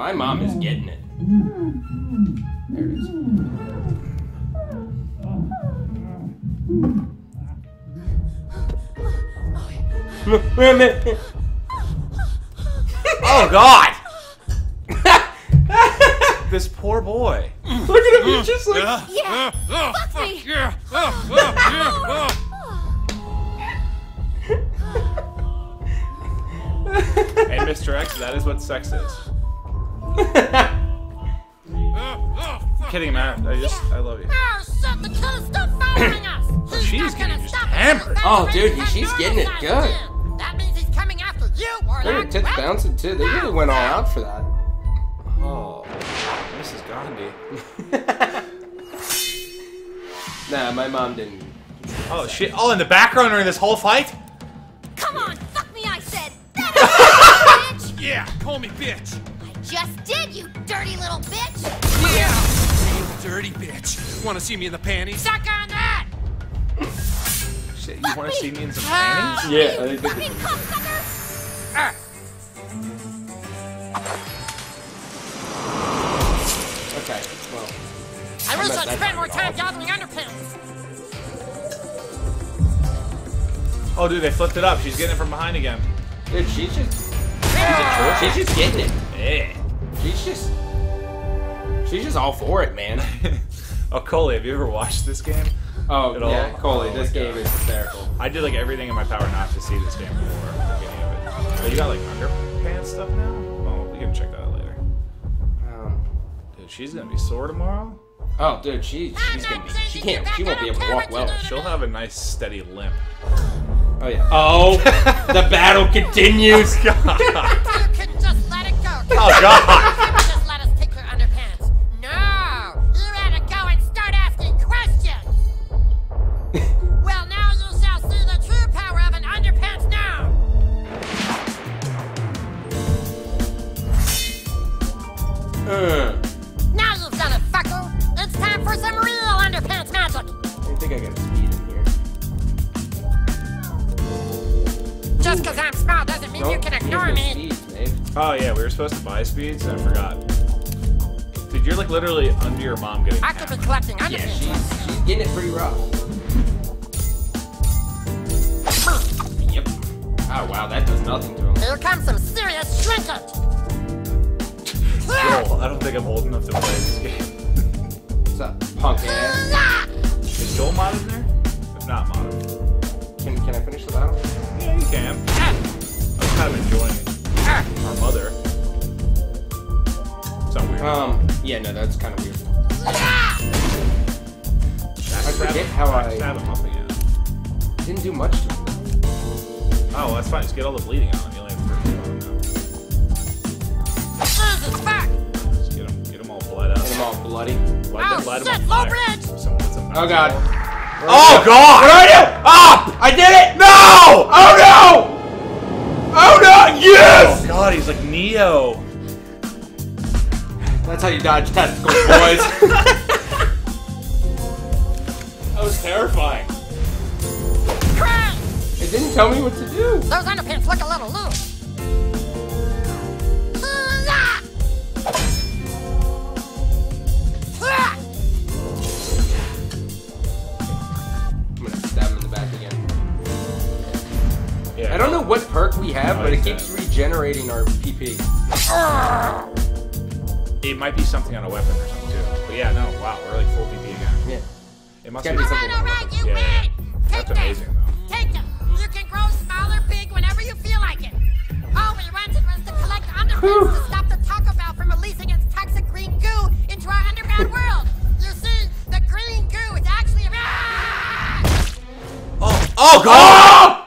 My mom is getting it. There it is. Wait a minute. Oh, God. This poor boy. Look at him, he's just like... Yeah, fuck me. Yeah. Hey, Mr. X, that is what sex is. I'm kidding, Matt. I love you. She's getting just hammered. Oh, dude, she's getting it good. That means he's coming after you, or they're tits bouncing, too. They really went all out for that. Oh, Mrs. Gandhi. Nah, my mom didn't. Oh, shit. Oh, in the background during this whole fight? Come on, fuck me, I said. That is, bitch. Yeah, call me bitch. I just did, you dirty little bitch. Yeah, you dirty bitch. Want to see me in the panties? Suck on that. Shit, you want to see me in some panties? Yeah, I think it's cum sucker. Ah. Okay, well. I wish I'd spend more time gathering underpants. Oh, dude, they flipped it up. She's getting it from behind again. Dude, she's just... Yeah. She's just getting it. Yeah. She's just all for it, man. Oh, Coley, have you ever watched this game? Oh, yeah, Coley, this game is hysterical. I did, like, everything in my power not to see this game before the beginning of it. But you got, like, underpants stuff now? Well, we can check that out later. Dude, she's gonna be sore tomorrow? Oh, dude, she's gonna be... She won't be able to walk well. She'll have a nice, steady limp. Oh, yeah. Oh, the battle continues. Oh, God. You couldn't just let it go. Oh, God. You couldn't just let us pick your underpants. No. You had to go and start asking questions. Well, now you shall see the true power of an underpants now. Now you've done it, fucker. It's time for some real underpants magic. I think I got it. Just because I'm small doesn't mean you can ignore me. Speeds, oh yeah, we were supposed to buy speeds. I forgot. Dude, you're like literally under your mom getting. I could be collecting underpants. Yeah, she's getting it pretty rough. Yep. Oh wow, that does nothing to him. Here comes some serious shrinkage. Yo, I don't think I'm old enough to play this game. What's up, punk ass? Is Joel mod in there? If not mod. Can I finish the battle? Yeah, you can. I was kind of enjoying it. Our mother. It's not weird. Yeah, no, that's kind of weird. I forget how I stab him up again. Didn't do much to him. Oh, that's fine. Just get all the bleeding on him. You only have 30 on him now. Just get him all blood out. Get him all bloody. Light him on fire. Oh, God. Oh, God! What are you? Ah! I did it! No! Oh, no! Oh, no! Yes! Oh, God, he's like Neo. That's how you dodge testicles, boys. That was terrifying. Crash! It didn't tell me what to do. Those underpants look a little loose. I don't know what perk we have, but it keeps regenerating our PP. It might be something on a weapon or something too. But yeah, no, wow, we're like full PP again. Yeah. It must be something. Alright, you win! That's amazing though. Take them. You can grow smaller, big whenever you feel like it. All we wanted was to collect underpants to stop the Taco Bell from releasing its toxic green goo into our underground world. You see, the green goo is actually a... Oh, God!